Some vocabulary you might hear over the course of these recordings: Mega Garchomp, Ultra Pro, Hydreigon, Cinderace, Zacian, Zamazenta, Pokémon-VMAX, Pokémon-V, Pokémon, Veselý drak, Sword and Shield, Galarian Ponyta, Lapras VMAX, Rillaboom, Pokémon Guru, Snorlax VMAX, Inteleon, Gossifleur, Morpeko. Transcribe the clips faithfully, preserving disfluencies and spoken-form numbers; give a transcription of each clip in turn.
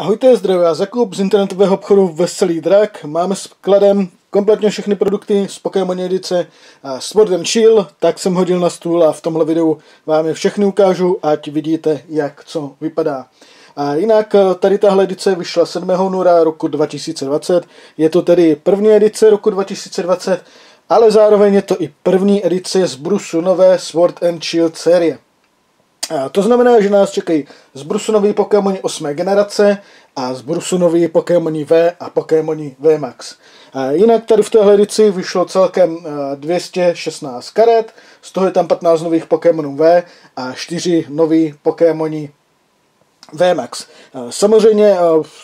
Ahojte, zdraví vás Jakub z internetového obchodu Veselý drak. Máme skladem kompletně všechny produkty z Pokémon edice Sword and Shield, tak jsem hodil na stůl a v tomhle videu vám je všechny ukážu, ať vidíte, jak co vypadá. A jinak tady tahle edice vyšla sedmého února roku dva tisíce dvacet, je to tedy první edice roku dva tisíce dvacet, ale zároveň je to i první edice z brusu nové Sword and Shield série. A to znamená, že nás čekají zbrusunový Pokémoni osmé generace a zbrusunový Pokémoni V a Pokémoni V MAX. A jinak tady v téhle edici vyšlo celkem dvě stě šestnáct karet, z toho je tam patnáct nových Pokémonů V a čtyři nový Pokémoni V MAX. Samozřejmě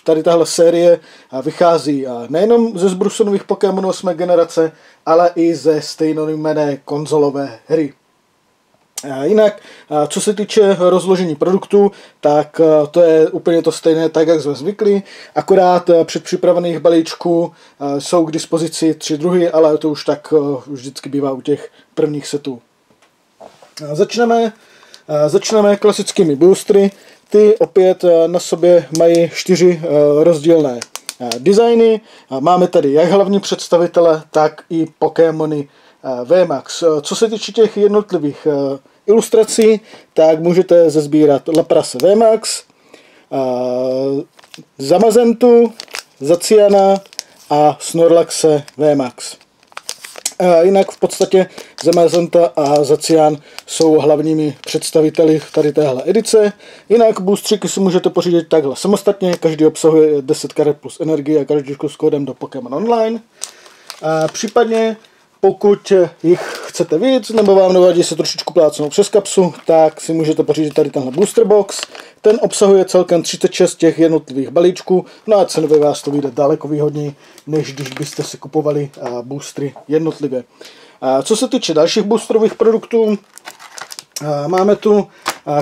tady tahle série vychází nejenom ze zbrusunových Pokémonů osmé generace, ale i ze stejnojmenné konzolové hry. Jinak, co se týče rozložení produktů, tak to je úplně to stejné, tak jak jsme zvykli, akorát předpřipravených balíčků jsou k dispozici tři druhy, ale to už tak už vždycky bývá u těch prvních setů. Začneme, začneme klasickými boostry, ty opět na sobě mají čtyři rozdílné designy, máme tady jak hlavní představitele, tak i Pokémony V MAX. Co se týče těch jednotlivých ilustrací, tak můžete sesbírat Lapras V MAX, Zamazentu, Zaciana a Snorlaxe V MAX. Jinak v podstatě Zamazenta a Zacian jsou hlavními představiteli tady téhle edice. Jinak boostřiky si můžete pořídit takhle samostatně, každý obsahuje deset karet plus energie a každý s kódem do Pokémon Online. A případně pokud jich chcete víc, nebo vám nevadí se trošičku plácnou přes kapsu, tak si můžete pořídit tady tenhle booster box. Ten obsahuje celkem třicet šest těch jednotlivých balíčků, no a cenově vás to vyjde daleko výhodněji, než když byste si kupovali boostry jednotlivě. A co se týče dalších boosterových produktů, máme tu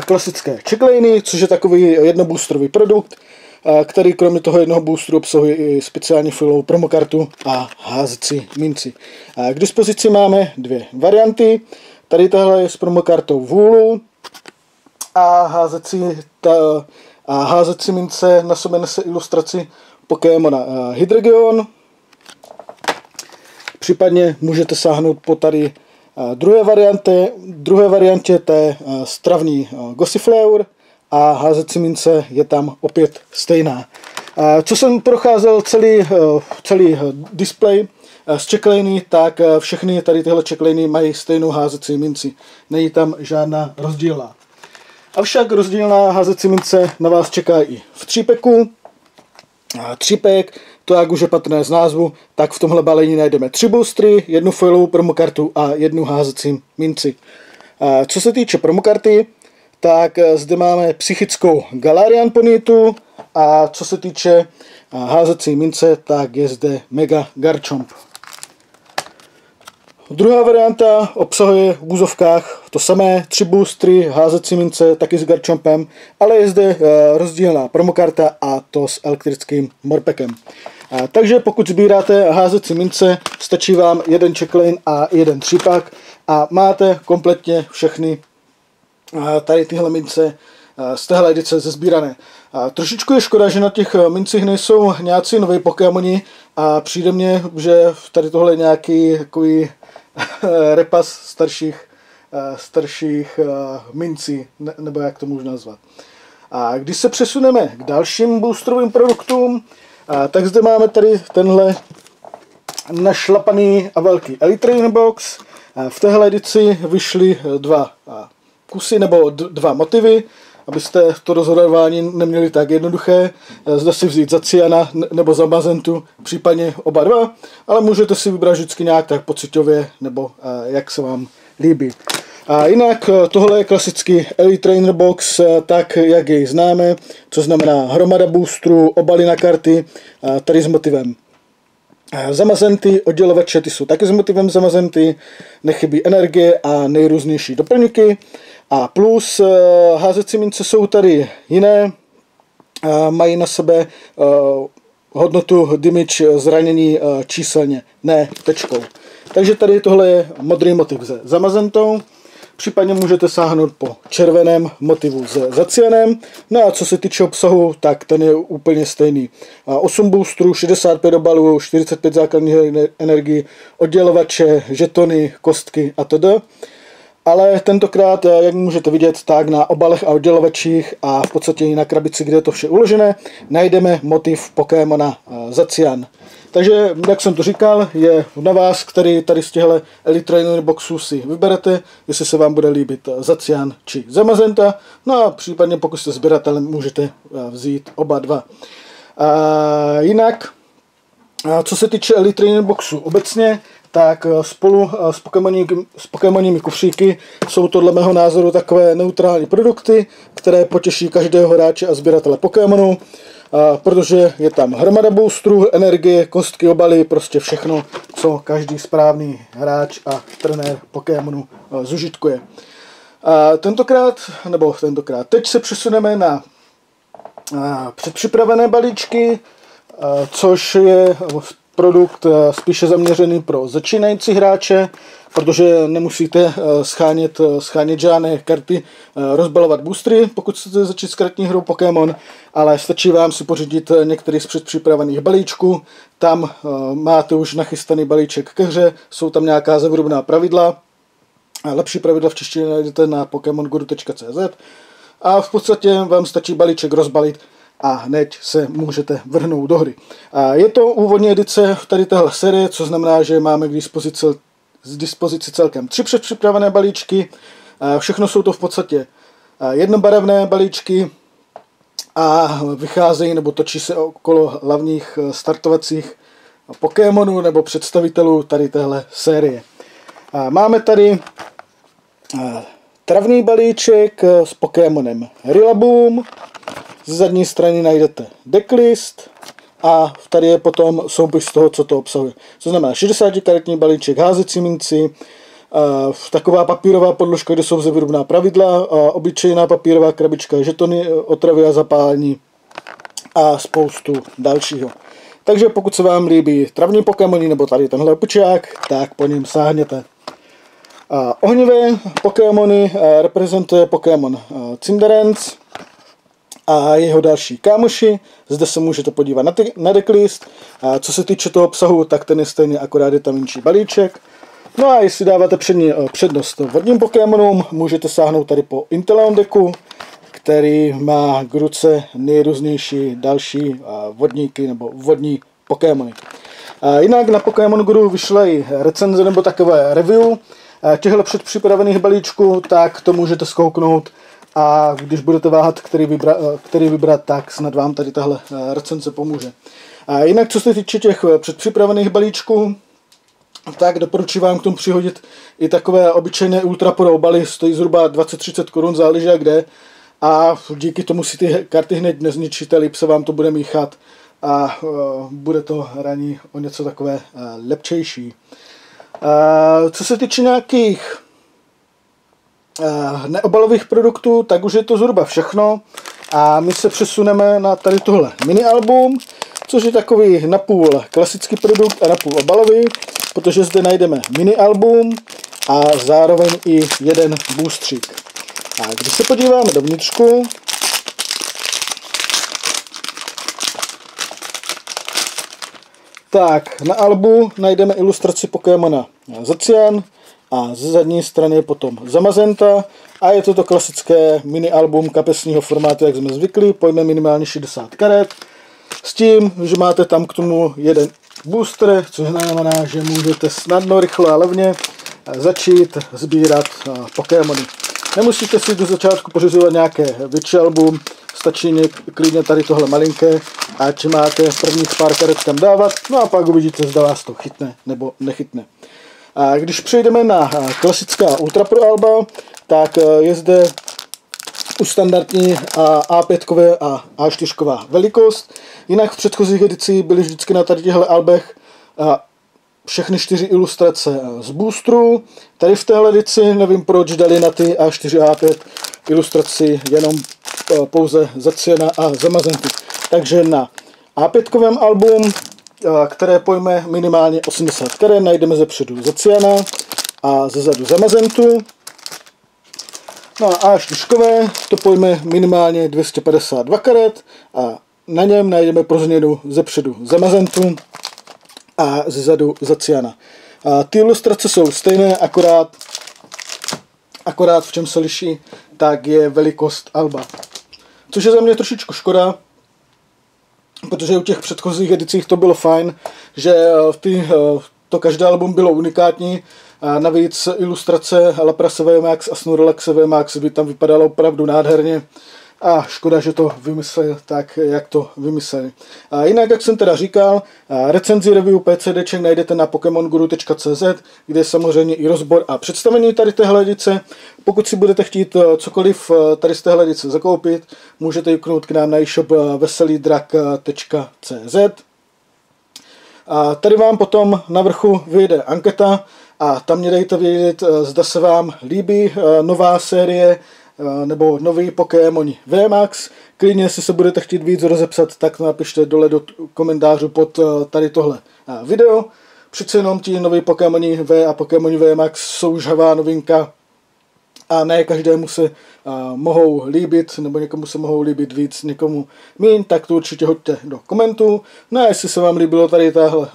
klasické checkliny, což je takový jednoboosterový produkt, který kromě toho jednoho boostru obsahuje i speciální filovou promokartu a házecí minci. K dispozici máme dvě varianty. Tady tahle je s promokartou vůlu a házecí, ta, a házecí mince na sobě nese ilustraci Pokémona Hydreigon. Případně můžete sáhnout po tady druhé variantě, druhé variantě té stravní Gossifleur. A házecí mince je tam opět stejná. Co jsem procházel celý, celý display z checkliny, tak všechny tady tyhle checkliny mají stejnou házecí minci. Není tam žádná rozdílná. Avšak rozdílná házecí mince na vás čeká i v třípeku. Třípek, to jak už je patrné z názvu, tak v tomhle balení najdeme tři boostry, jednu foilovou promokartu a jednu házecí minci. Co se týče promokarty, tak zde máme psychickou Galarian Ponytu a co se týče házecí mince, tak je zde Mega Garchomp. Druhá varianta obsahuje v úzovkách to samé, tři boostry, házecí mince, taky s Garchompem, ale je zde rozdílná promokarta a to s elektrickým Morpekem. Takže pokud sbíráte házecí mince, stačí vám jeden checklane a jeden třípak a máte kompletně všechny tady tyhle mince z téhle edice sesbírané. Trošičku je škoda, že na těch mincích nejsou nějací nové Pokémoni a přijde mně, že tady tohle je nějaký takový repas starších, starších mincí, nebo jak to můžu nazvat. A když se přesuneme k dalším boosterovým produktům, tak zde máme tady tenhle našlapaný a velký Elite Trainer Box. V téhle edici vyšly dva kusy nebo dva motivy, abyste to rozhodování neměli tak jednoduché, zda si vzít Zaciana nebo Zamazentu, případně oba dva, ale můžete si vybrat vždycky nějak tak pocitově, nebo jak se vám líbí. A jinak tohle je klasický Elite Trainer Box, tak jak jej známe, co znamená hromada boostrů, obaly na karty, tady s motivem Zamazenty, oddělovače, ty jsou taky s motivem Zamazenty, nechybí energie a nejrůznější doplňky. A plus házecí mince jsou tady jiné, mají na sebe hodnotu damage zranění číselně, ne tečkou. Takže tady tohle je modrý motiv se Zamazentou, Případně můžete sáhnout po červeném motivu s Zacianem. No a co se týče obsahu, tak ten je úplně stejný. osm boostrů, šedesát pět obalů, čtyřicet pět základních energií, oddělovače, žetony, kostky atd. Ale tentokrát, jak můžete vidět, tak na obalech a oddělovačích a v podstatě i na krabici, kde je to vše uložené, najdeme motiv Pokémona Zacian. Takže, jak jsem to říkal, je na vás, který tady z těchto Elite Trainer boxů si vyberete, jestli se vám bude líbit Zacian či Zamazenta, no a případně pokud jste sběratelem, můžete vzít oba dva. A jinak, co se týče Elite Trainer boxů obecně, tak spolu s, pokémoní, s pokémonními kufříky jsou to dle mého názoru takové neutrální produkty, které potěší každého hráče a sběratele Pokémonů, protože je tam hromada boostrů, energie, kostky, obaly, prostě všechno, co každý správný hráč a trenér Pokémonů zužitkuje. A tentokrát, nebo tentokrát, teď se přesuneme na předpřipravené balíčky, což je produkt spíše zaměřený pro začínající hráče, protože nemusíte schánět, schánět žádné karty, rozbalovat boostry, pokud chcete začít s kartní hrou Pokémon, ale stačí vám si pořídit některý z předpřipravených balíčků. Tam máte už nachystaný balíček ke hře, jsou tam nějaká zevrubná pravidla. Lepší pravidla v češtině najdete na pokémon guru tečka cé zet a v podstatě vám stačí balíček rozbalit a hned se můžete vrhnout do hry. A je to úvodní edice tady téhle série, co znamená, že máme k dispozici, k dispozici celkem tři předpřipravené balíčky. A všechno jsou to v podstatě jednobarevné balíčky a vycházejí nebo točí se okolo hlavních startovacích Pokémonů nebo představitelů tady téhle série. A máme tady travní balíček s Pokémonem Rillaboom. Z zadní strany najdete decklist a tady je potom soupis toho, co to obsahuje. To znamená šedesáti karetní balíček, házecí minci, taková papírová podložka, kde jsou zevrubná pravidla, obyčejná papírová krabička, žetony, otravy a zapálení a spoustu dalšího. Takže pokud se vám líbí travní pokémoni nebo tady tenhle opičák, tak po něm sáhněte. Ohnivé pokémony reprezentuje Pokémon Cinderace a jeho další kámoši. Zde se můžete podívat na, na decklist. A co se týče toho obsahu, tak ten je stejný, akorát je tam menší balíček. No a jestli dáváte přední, přednost vodním Pokémonům, můžete sáhnout tady po Inteleon deku, který má k ruce nejrůznější další vodníky nebo vodní Pokémony. A jinak na Pokémon Guru vyšla i recenze nebo takové review těchto předpřipravených balíčků, tak to můžete zkouknout. A když budete váhat, který vybrat, který vybrat, tak snad vám tady tahle recenze pomůže. A jinak, co se týče těch předpřipravených balíčků, tak doporučuji vám k tomu přihodit i takové obyčejné Ultra Pro obaly, stojí zhruba dvacet třicet korun, záleží jak kde. A díky tomu si ty karty hned nezničíte, líp se vám to bude míchat a bude to hraní o něco takové lepčejší. A co se týče nějakých neobalových produktů, tak už je to zhruba všechno a my se přesuneme na tady tohle mini album, což je takový napůl klasický produkt a napůl obalový, protože zde najdeme mini album a zároveň i jeden boostřík. A když se podíváme do vnitřku, tak na albu najdeme ilustraci Pokémona Zacian a ze zadní strany je potom Zamazenta a je to to klasické mini album kapesního formátu, jak jsme zvyklí, pojme minimálně šedesát karet, s tím, že máte tam k tomu jeden booster, což znamená, že můžete snadno, rychle a levně začít sbírat Pokémony. Nemusíte si do začátku pořizovat nějaké větší album, stačí klidně tady tohle malinké a či máte prvních pár karet tam dávat, no a pak uvidíte, zda vás to chytne nebo nechytne. A když přejdeme na klasická Ultra Pro alba, tak je zde už standardní á pět a á čtyři velikost. Jinak v předchozích edicích byly vždycky na tady těchto albech všechny čtyři ilustrace z boostrů. Tady v téhle edici nevím proč dali na ty á čtyři a á pět ilustraci jenom pouze Zaciana a Zamazenty. Takže na á pět album, které pojme minimálně osmdesát karet, najdeme ze předu Zaciana a ze zadu Zamazentu No a á čtyři to pojme minimálně dvě stě padesát dva karet a na něm najdeme pro změnu ze předu Zamazentu a ze zadu Zaciana. A ty ilustrace jsou stejné, akorát, akorát v čem se liší, tak je velikost alba. Což je za mě trošičku škoda, protože u těch předchozích edicích to bylo fajn, že v ty, to každé album bylo unikátní. A navíc ilustrace Lapras V M A X a Snorlax V M A X by tam vypadalo opravdu nádherně. A škoda, že to vymysleli tak, jak to vymysleli. A jinak, jak jsem teda říkal, recenzi, review, PCDček najdete na pokémon guru tečka cé zet, kde je samozřejmě i rozbor a představení tady téhle edice. Pokud si budete chtít cokoliv tady z téhle edice zakoupit, můžete juknout k nám na e-shop veselý drak tečka cé zet. A tady vám potom na vrchu vyjde anketa a tam mě dejte vědět, zda se vám líbí nová série nebo nový Pokémon V M A X. Klidně, jestli se budete chtít víc rozepsat, tak napište dole do komentářů pod tady tohle video. Přece jenom ti nový Pokémon V a Pokémon V M A X jsou žhavá novinka a ne každému se mohou líbit, nebo někomu se mohou líbit víc, někomu míň, tak to určitě hoďte do komentů. No a jestli se vám líbilo tady tahle,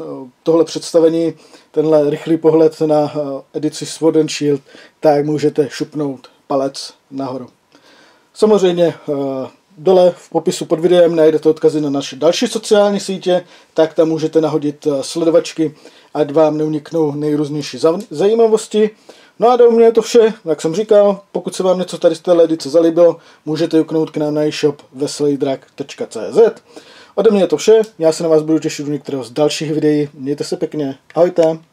tohle představení, tenhle rychlý pohled na edici Sword and Shield, tak můžete šupnout palec nahoru. Samozřejmě dole v popisu pod videem najdete odkazy na naše další sociální sítě, tak tam můžete nahodit sledovačky, ať vám neuniknou nejrůznější zajímavosti. No a do mě je to vše, jak jsem říkal, pokud se vám něco tady z téhle edice zalíbilo, můžete juknout k nám na e-shop veselý drak tečka cé zet. Ode mě je to vše, já se na vás budu těšit u některého z dalších videí, mějte se pěkně, ahojte!